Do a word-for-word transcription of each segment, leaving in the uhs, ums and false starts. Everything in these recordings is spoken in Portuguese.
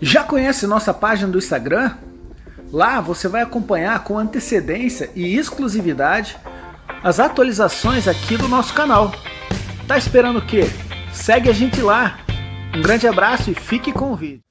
Já conhece nossa página do Instagram? Lá você vai acompanhar com antecedência e exclusividade as atualizações aqui do nosso canal. Tá esperando o quê? Segue a gente lá! Um grande abraço e fique com o vídeo!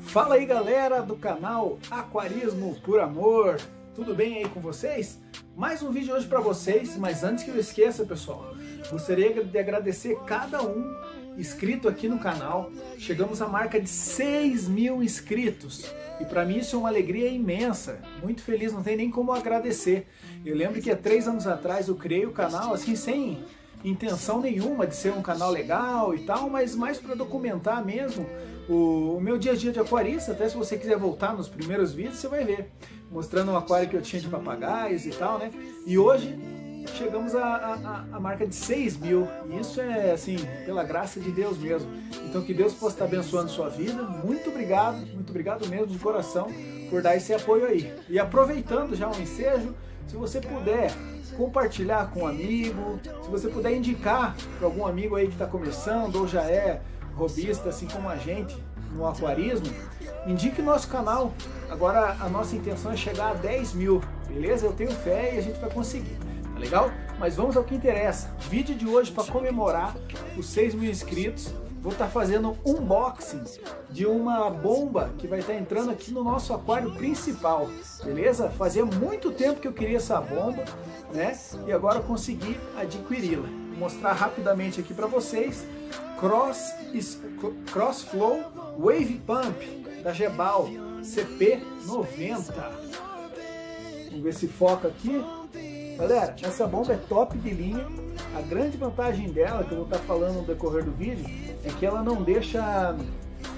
Fala aí, galera do canal Aquarismo por Amor! Tudo bem aí com vocês? Mais um vídeo hoje para vocês, mas antes que eu esqueça, pessoal, gostaria de agradecer cada um inscrito aqui no canal. Chegamos à marca de seis mil inscritos e para mim isso é uma alegria imensa, muito feliz, não tem nem como agradecer. Eu lembro que há três anos atrás eu criei o canal assim sem intenção nenhuma de ser um canal legal e tal, mas mais para documentar mesmo o, o meu dia a dia de aquarista. Até se você quiser voltar nos primeiros vídeos, você vai ver, mostrando um aquário que eu tinha de papagaios e tal, né? E hoje chegamos à marca de seis mil, e isso é assim, pela graça de Deus mesmo. Então que Deus possa estar abençoando sua vida. Muito obrigado, muito obrigado mesmo de coração por dar esse apoio aí. E aproveitando já o ensejo, se você puder compartilhar com um amigo, se você puder indicar para algum amigo aí que está começando ou já é robista assim como a gente no aquarismo, indique nosso canal. Agora a nossa intenção é chegar a dez mil, beleza? Eu tenho fé e a gente vai conseguir, tá legal? Mas vamos ao que interessa. Vídeo de hoje para comemorar os seis mil inscritos. Vou estar fazendo um unboxing de uma bomba que vai estar entrando aqui no nosso aquário principal, beleza? Fazia muito tempo que eu queria essa bomba, né? E agora eu consegui adquiri-la. Vou mostrar rapidamente aqui para vocês. Cross, Cross-Flow Wave Pump da Jebao, C P noventa. Vamos ver se foca aqui. Galera, essa bomba é top de linha. A grande vantagem dela, que eu vou estar falando no decorrer do vídeo, é que ela não deixa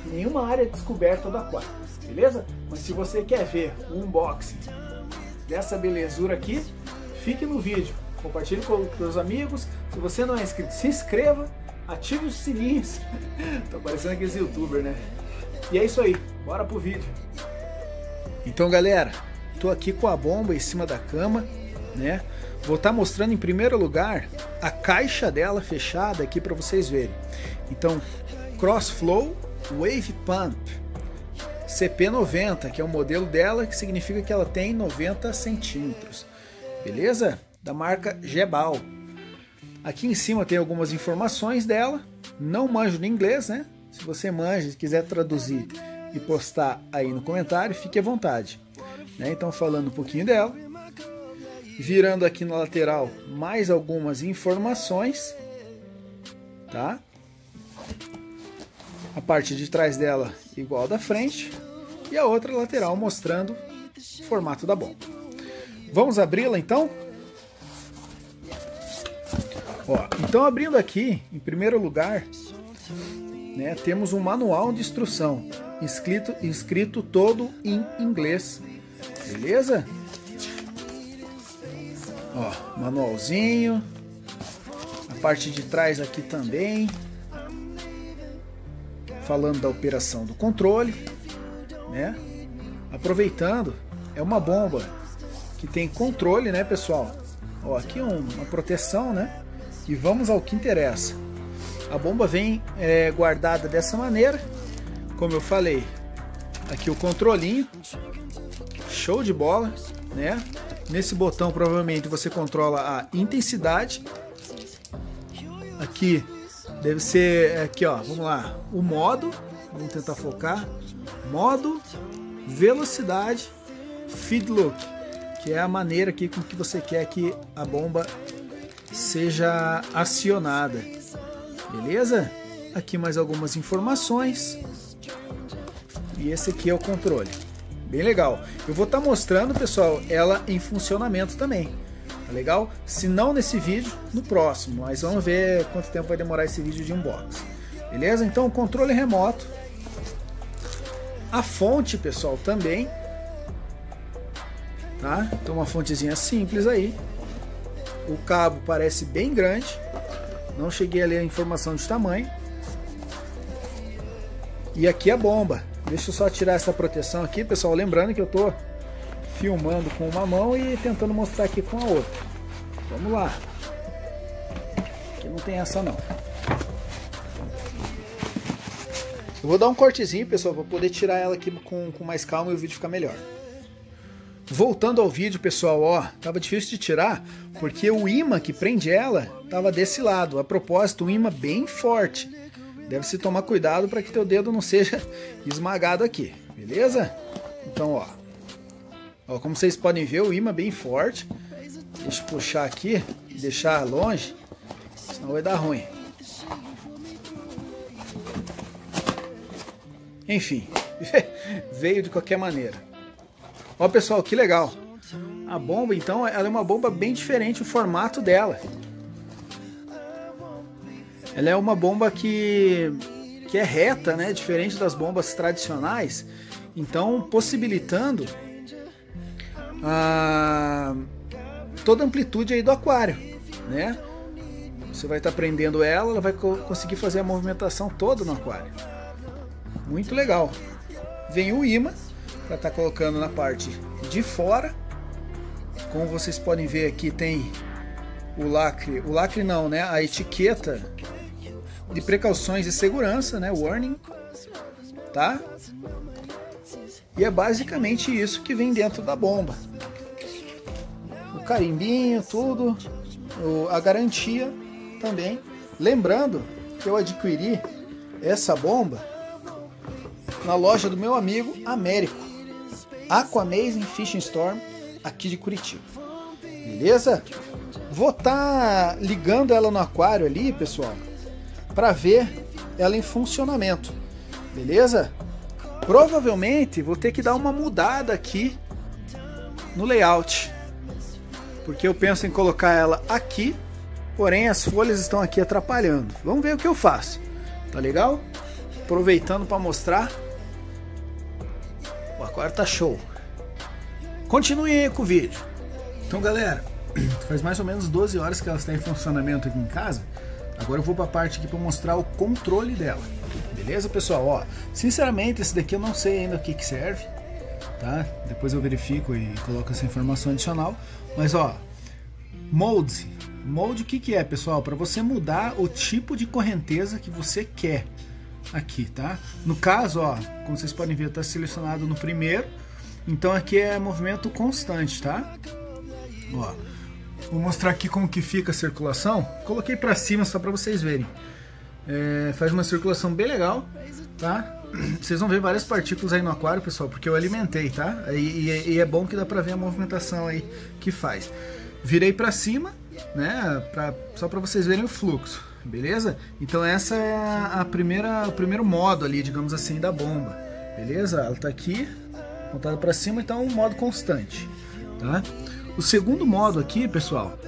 nenhuma área descoberta do aquário, beleza? Mas se você quer ver o unboxing dessa belezura aqui, fique no vídeo, compartilhe com seus amigos. Se você não é inscrito, se inscreva, ative os sininhos. Tô parecendo aqueles youtubers, né? E é isso aí, bora pro vídeo. Então, galera, tô aqui com a bomba em cima da cama, né? Vou estar mostrando em primeiro lugar a caixa dela fechada aqui para vocês verem. Então, Cross-Flow Wave Pump C P noventa, que é o modelo dela, que significa que ela tem noventa centímetros, beleza? Da marca Jebao. Aqui em cima tem algumas informações dela. Não manjo no inglês, né? Se você manja e quiser traduzir e postar aí no comentário, fique à vontade, né? Então, falando um pouquinho dela. Virando aqui na lateral, mais algumas informações, tá? A parte de trás dela igual da frente e a outra lateral mostrando o formato da bomba. Vamos abri-la então? Ó, então abrindo aqui, em primeiro lugar, né, temos um manual de instrução, escrito, escrito todo em inglês, beleza? Ó, manualzinho, a parte de trás aqui também, falando da operação do controle, né? Aproveitando, é uma bomba que tem controle, né, pessoal? Ó, aqui um, uma proteção, né? E vamos ao que interessa. A bomba vem é, guardada dessa maneira, como eu falei, aqui o controlinho, show de bola, né? Nesse botão provavelmente você controla a intensidade. Aqui deve ser aqui, ó, vamos lá, o modo, vamos tentar focar, modo, velocidade, feed look, que é a maneira aqui com que você quer que a bomba seja acionada, beleza? Aqui mais algumas informações e esse aqui é o controle. Bem legal. Eu vou estar mostrando, pessoal, ela em funcionamento também, tá legal? Se não nesse vídeo, no próximo, mas vamos ver quanto tempo vai demorar esse vídeo de unboxing, beleza? Então, controle remoto, a fonte, pessoal, também, tá? Então, uma fontezinha simples aí, o cabo parece bem grande, não cheguei a ler a informação de tamanho, e aqui a bomba. Deixa eu só tirar essa proteção aqui, pessoal, lembrando que eu tô filmando com uma mão e tentando mostrar aqui com a outra. Vamos lá. Aqui não tem essa não. Eu vou dar um cortezinho, pessoal, para poder tirar ela aqui com, com mais calma e o vídeo ficar melhor. Voltando ao vídeo, pessoal, ó, tava difícil de tirar porque o imã que prende ela tava desse lado. A propósito, um imã bem forte. Deve se tomar cuidado para que teu dedo não seja esmagado aqui, beleza? Então, ó, ó, como vocês podem ver, o imã bem forte. Deixa eu puxar aqui, deixar longe, senão vai dar ruim. Enfim, veio de qualquer maneira. Ó, pessoal, que legal. A bomba, então, ela é uma bomba bem diferente o formato dela. Ela é uma bomba que, que é reta, né? Diferente das bombas tradicionais. Então, possibilitando a, toda a amplitude aí do aquário, né? Você vai estar prendendo ela, ela vai co- conseguir fazer a movimentação toda no aquário. Muito legal. Vem o imã para estar colocando na parte de fora. Como vocês podem ver aqui, tem o lacre, o lacre não, né? A etiqueta de precauções e segurança, né? Warning, tá? E é basicamente isso que vem dentro da bomba. O carimbinho, tudo, a garantia também. Lembrando que eu adquiri essa bomba na loja do meu amigo Américo, Aquamazing Fishing Storm, aqui de Curitiba, beleza? Vou estar tá ligando ela no aquário ali, pessoal, para ver ela em funcionamento, beleza? Provavelmente vou ter que dar uma mudada aqui no layout, porque eu penso em colocar ela aqui, porém as folhas estão aqui atrapalhando. Vamos ver o que eu faço, tá legal? Aproveitando para mostrar. O aquário tá show. Continuem aí com o vídeo. Então, galera, faz mais ou menos doze horas que ela está em funcionamento aqui em casa. Agora eu vou para a parte aqui para mostrar o controle dela. Beleza, pessoal? Ó, sinceramente, esse daqui eu não sei ainda o que que serve, tá? Depois eu verifico e coloco essa informação adicional. Mas, ó, molde. Molde o que que é, pessoal? Para você mudar o tipo de correnteza que você quer. Aqui, tá? No caso, ó, como vocês podem ver, tá selecionado no primeiro. Então aqui é movimento constante, tá? Ó, vou mostrar aqui como que fica a circulação. Coloquei pra cima só pra vocês verem. É, faz uma circulação bem legal, tá? Vocês vão ver várias partículas aí no aquário, pessoal, porque eu alimentei, tá? E, e, e é bom que dá pra ver a movimentação aí que faz. Virei pra cima, né? Pra, só pra vocês verem o fluxo. Beleza? Então essa é a primeira, o primeiro modo ali, digamos assim, da bomba. Beleza? Ela tá aqui, apontada para cima, então é um modo constante, tá? O segundo modo aqui, pessoal,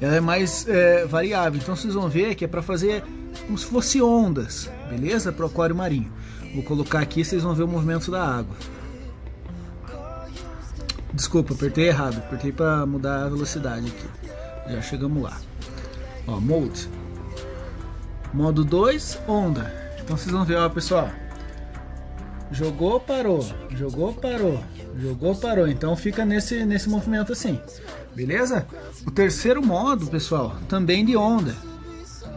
ela é mais é, variável. Então vocês vão ver que é para fazer como se fosse ondas, beleza? Para o aquário marinho. Vou colocar aqui, vocês vão ver o movimento da água. Desculpa, apertei errado. Apertei para mudar a velocidade aqui. Já chegamos lá. Ó, mold. Modo dois, onda. Então vocês vão ver, ó, pessoal. Jogou, parou. Jogou, parou. Jogou, parou. Então fica nesse, nesse movimento assim. Beleza? O terceiro modo, pessoal, também de onda.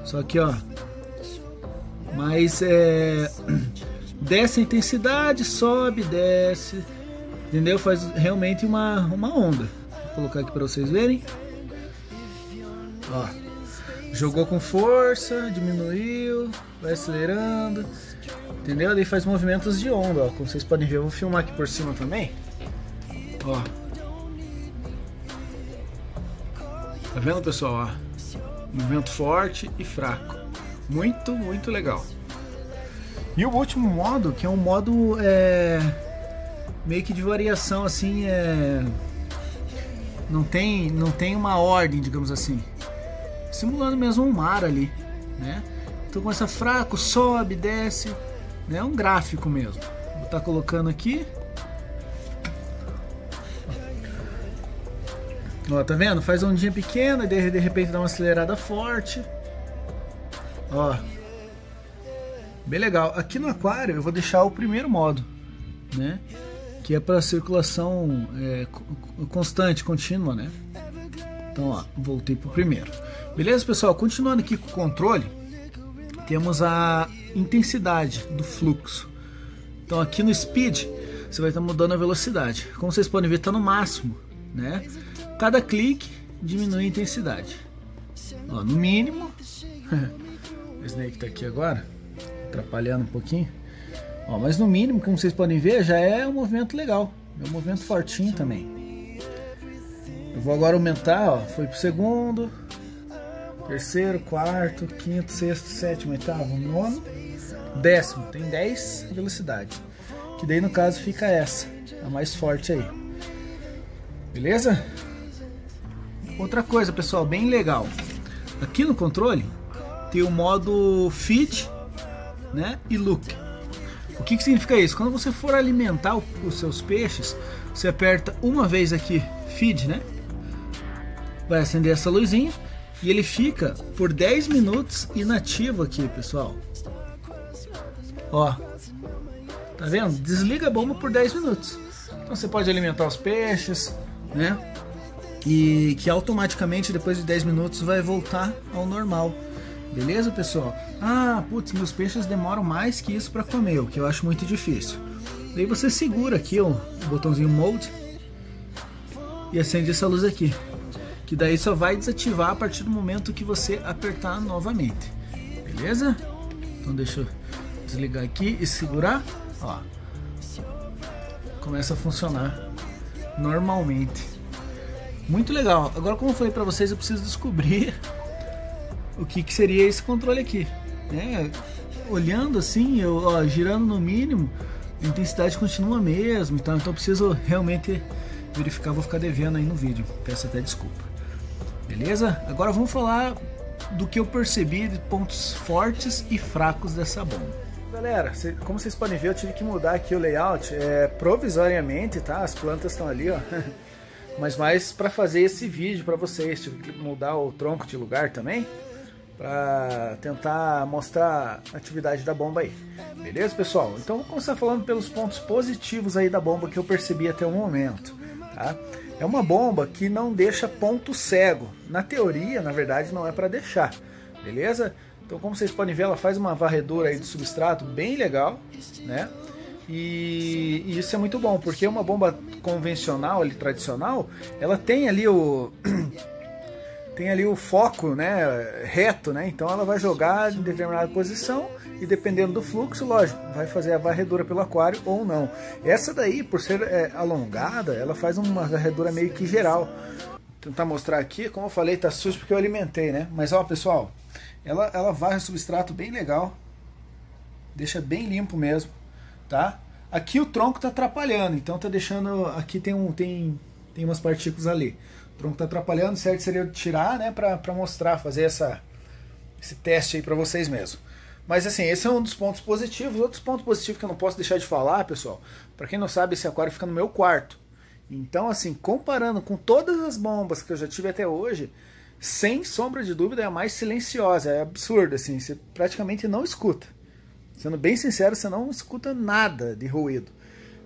Só que, ó. Mas é... desce a intensidade, sobe, desce. Entendeu? Faz realmente uma, uma onda. Vou colocar aqui para vocês verem. Ó. Jogou com força, diminuiu, vai acelerando, entendeu? Daí faz movimentos de onda, ó, como vocês podem ver. Eu vou filmar aqui por cima também, ó. Tá vendo, pessoal? Ó, movimento forte e fraco. Muito, muito legal. E o último modo, que é um modo é, meio que de variação, assim, é, não tem, não tem uma ordem, digamos assim. Simulando mesmo um mar ali, né? Então começa fraco, sobe, desce, né? Um gráfico mesmo. Vou estar colocando aqui. Ó, tá vendo? Faz uma ondinha pequena e de, de repente dá uma acelerada forte. Ó, bem legal. Aqui no aquário eu vou deixar o primeiro modo, né? Que é para circulação é, constante, contínua, né? Então, ó, voltei pro primeiro. Beleza, pessoal? Continuando aqui com o controle, temos a intensidade do fluxo. Então aqui no speed você vai estar mudando a velocidade. Como vocês podem ver, está no máximo, né? Cada clique diminui a intensidade. Ó, no mínimo. O snake tá aqui agora, atrapalhando um pouquinho. Ó, mas no mínimo, como vocês podem ver, já é um movimento legal. É um movimento fortinho também. Eu vou agora aumentar, ó, foi pro segundo, terceiro, quarto, quinto, sexto, sétimo, oitavo, nono, décimo. Tem dez velocidades. Que daí no caso fica essa, a mais forte aí. Beleza? Outra coisa, pessoal, bem legal. Aqui no controle tem o modo feed, né, e look. O que que significa isso? Quando você for alimentar o, os seus peixes, você aperta uma vez aqui feed, né? Vai acender essa luzinha e ele fica por dez minutos inativo aqui, pessoal. Ó. Tá vendo? Desliga a bomba por dez minutos. Então você pode alimentar os peixes, né? E que automaticamente depois de dez minutos vai voltar ao normal. Beleza, pessoal? Ah, putz, meus peixes demoram mais que isso para comer, o que eu acho muito difícil. Daí você segura aqui ó, o botãozinho mode e acende essa luz aqui, que daí só vai desativar a partir do momento que você apertar novamente. Beleza? Então deixa eu desligar aqui e segurar. Ó, começa a funcionar normalmente. Muito legal. Agora, como eu falei para vocês, eu preciso descobrir o que que seria esse controle aqui, né? Olhando assim, eu ó, girando no mínimo, a intensidade continua mesmo, então, então eu preciso realmente verificar, vou ficar devendo aí no vídeo, peço até desculpa. Beleza? Agora vamos falar do que eu percebi de pontos fortes e fracos dessa bomba. Galera, como vocês podem ver, eu tive que mudar aqui o layout é, provisoriamente, tá? As plantas estão ali, ó. Mas mais para fazer esse vídeo para vocês, tive que mudar o tronco de lugar também, para tentar mostrar a atividade da bomba aí. Beleza, pessoal? Então vou começar falando pelos pontos positivos aí da bomba que eu percebi até o momento, tá? É uma bomba que não deixa ponto cego. Na teoria, na verdade, não é para deixar, beleza? Então, como vocês podem ver, ela faz uma varredura aí de substrato bem legal, né? E, e isso é muito bom, porque uma bomba convencional, ali, tradicional, ela tem ali o tem ali o foco, né, reto, né? Então ela vai jogar em determinada posição e dependendo do fluxo, lógico, vai fazer a varredura pelo aquário ou não. Essa daí, por ser é, alongada, ela faz uma varredura meio que geral. Vou tentar mostrar aqui, como eu falei, tá sujo porque eu alimentei, né? Mas ó, pessoal, ela, ela varre o substrato bem legal, deixa bem limpo mesmo. Tá? Aqui o tronco tá atrapalhando, então tá deixando, aqui tem, um, tem, tem umas partículas ali, o tronco tá atrapalhando, certo seria eu tirar, né, pra, pra mostrar, fazer essa, esse teste aí pra vocês mesmo. Mas assim, esse é um dos pontos positivos. Outros pontos positivos que eu não posso deixar de falar, pessoal, pra quem não sabe, esse aquário fica no meu quarto, então assim, comparando com todas as bombas que eu já tive até hoje, sem sombra de dúvida é a mais silenciosa, é absurdo assim, você praticamente não escuta. Sendo bem sincero, você não escuta nada de ruído.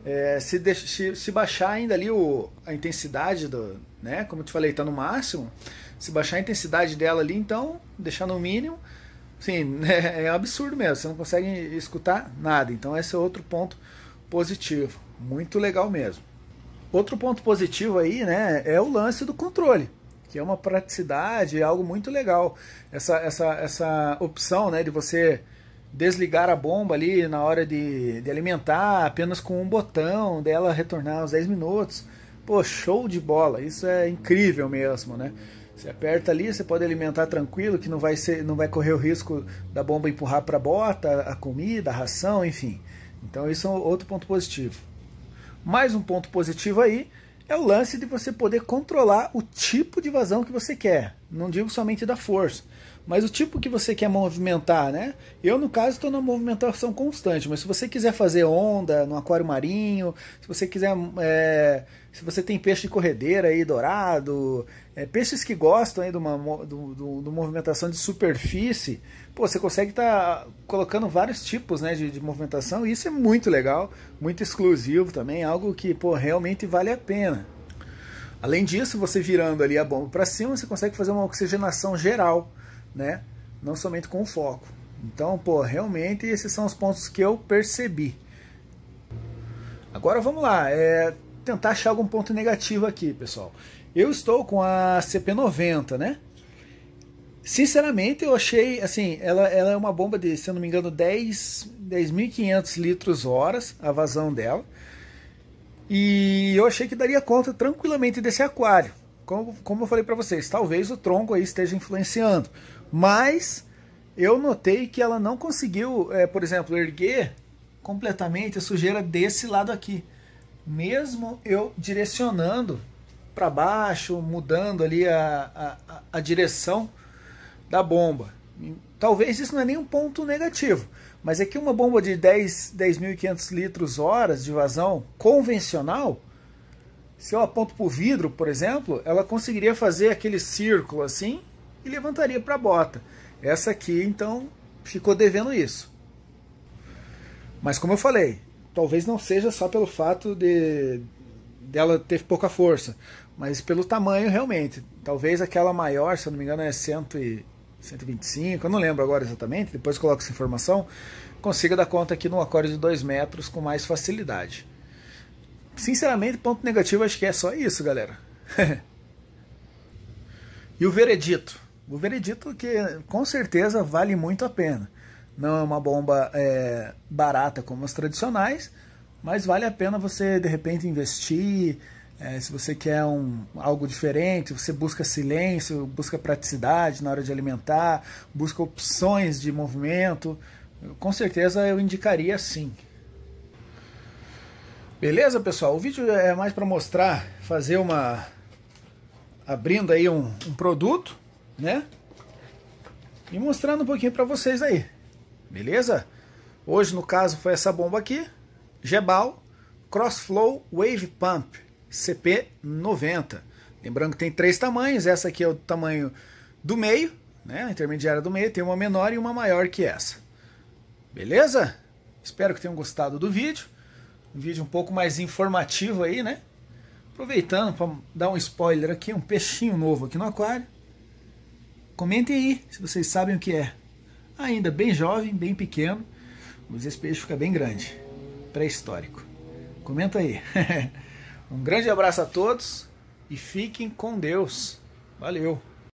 É, se, deixa, se baixar ainda ali o, a intensidade, do, né, como eu te falei, está no máximo. Se baixar a intensidade dela ali, então, deixar no mínimo, sim, é, é um absurdo mesmo. Você não consegue escutar nada. Então esse é outro ponto positivo. Muito legal mesmo. Outro ponto positivo aí, né, é o lance do controle, que é uma praticidade, é algo muito legal. Essa, essa, essa opção, né, de você desligar a bomba ali na hora de, de alimentar, apenas com um botão dela retornar aos dez minutos. Pô, show de bola, isso é incrível mesmo, né? Você aperta ali, você pode alimentar tranquilo, que não vai, ser, não vai correr o risco da bomba empurrar para a bota, a comida, a ração, enfim. Então isso é outro ponto positivo. Mais um ponto positivo aí é o lance de você poder controlar o tipo de vazão que você quer. Não digo somente da força, mas o tipo que você quer movimentar, né? Eu, no caso, estou numa movimentação constante, mas se você quiser fazer onda no aquário marinho, se você quiser, é, se você tem peixe de corredeira aí, dourado, é, peixes que gostam aí de uma, de, de, de movimentação de superfície, pô, você consegue estar tá colocando vários tipos, né, de, de movimentação, e isso é muito legal, muito exclusivo também, algo que, pô, realmente vale a pena. Além disso, você virando ali a bomba para cima, você consegue fazer uma oxigenação geral, né? Não somente com o foco. Então, pô, realmente esses são os pontos que eu percebi. Agora vamos lá, é tentar achar algum ponto negativo aqui, pessoal. Eu estou com a C P noventa, né? Sinceramente, eu achei, assim, ela, ela é uma bomba de, se eu não me engano, dez mil e quinhentos litros horas, a vazão dela. E eu achei que daria conta tranquilamente desse aquário. Como, como eu falei para vocês, talvez o tronco aí esteja influenciando. Mas eu notei que ela não conseguiu, é, por exemplo, erguer completamente a sujeira desse lado aqui. Mesmo eu direcionando para baixo, mudando ali a, a, a direção da bomba. Talvez isso não é nem um ponto negativo, mas é que uma bomba de dez mil e quinhentos litros horas de vazão convencional, se eu aponto para o vidro, por exemplo, ela conseguiria fazer aquele círculo assim e levantaria para a bota. Essa aqui, então, ficou devendo isso. Mas como eu falei, talvez não seja só pelo fato de dela ter pouca força, mas pelo tamanho realmente. Talvez aquela maior, se eu não me engano, é cento e vinte e cinco, eu não lembro agora exatamente, depois coloco essa informação, consiga dar conta aqui num aquário de dois metros com mais facilidade. Sinceramente, ponto negativo, acho que é só isso, galera. E o veredito? O veredito que com certeza vale muito a pena. Não é uma bomba é, barata como as tradicionais, mas vale a pena você, de repente, investir. É, se você quer um, algo diferente, você busca silêncio, busca praticidade na hora de alimentar, busca opções de movimento. Com certeza eu indicaria sim. Beleza, pessoal? O vídeo é mais para mostrar, fazer uma... abrindo aí um, um produto, né? E mostrando um pouquinho para vocês aí. Beleza? Hoje, no caso, foi essa bomba aqui. Jebao Cross-Flow Wave Pump C P noventa. Lembrando que tem três tamanhos. Essa aqui é o tamanho do meio, né? A intermediária do meio. Tem uma menor e uma maior que essa. Beleza? Espero que tenham gostado do vídeo. Um vídeo um pouco mais informativo aí, né? Aproveitando para dar um spoiler aqui. Um peixinho novo aqui no aquário. Comentem aí se vocês sabem o que é. Ainda bem jovem, bem pequeno, mas esse peixe fica bem grande, pré-histórico. Comenta aí. Um grande abraço a todos e fiquem com Deus. Valeu!